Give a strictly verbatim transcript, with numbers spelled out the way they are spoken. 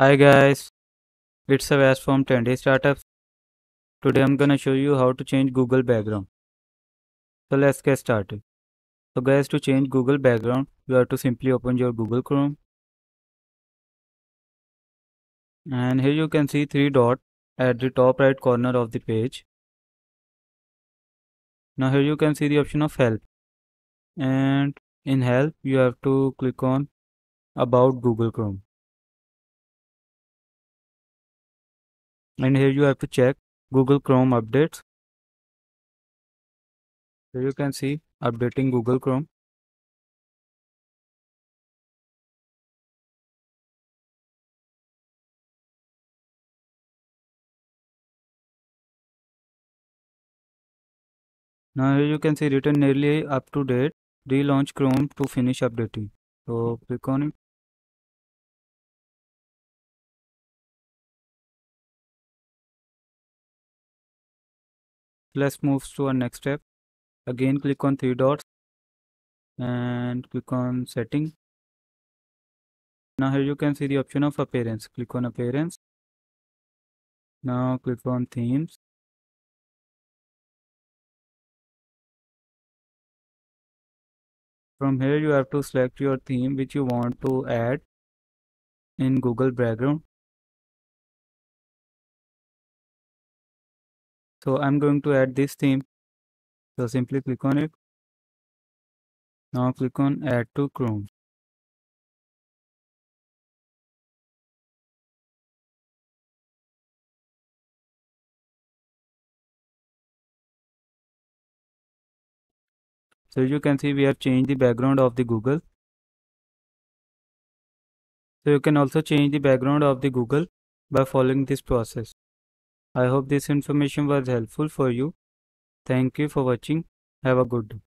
Hi guys, it's Avas from Trendy Startups. Today I'm gonna show you how to change Google background. So let's get started. So guys, to change Google background, you have to simply open your Google Chrome. And here you can see three dots at the top right corner of the page. Now here you can see the option of help. And in help, you have to click on about Google Chrome. And here you have to check Google Chrome updates. Here you can see updating Google Chrome. Now here you can see written nearly up to date, relaunch Chrome to finish updating. So click on it. Let's move to our next step. Again, click on three dots and click on setting. Now here you can see the option of appearance. Click on appearance. Now click on themes. From here you have to select your theme which you want to add in Google background. So I'm going to add this theme. So simply click on it. Now click on Add to Chrome. So you can see we have changed the background of the Google. So you can also change the background of the Google by following this process. I hope this information was helpful for you. Thank you for watching. Have a good day.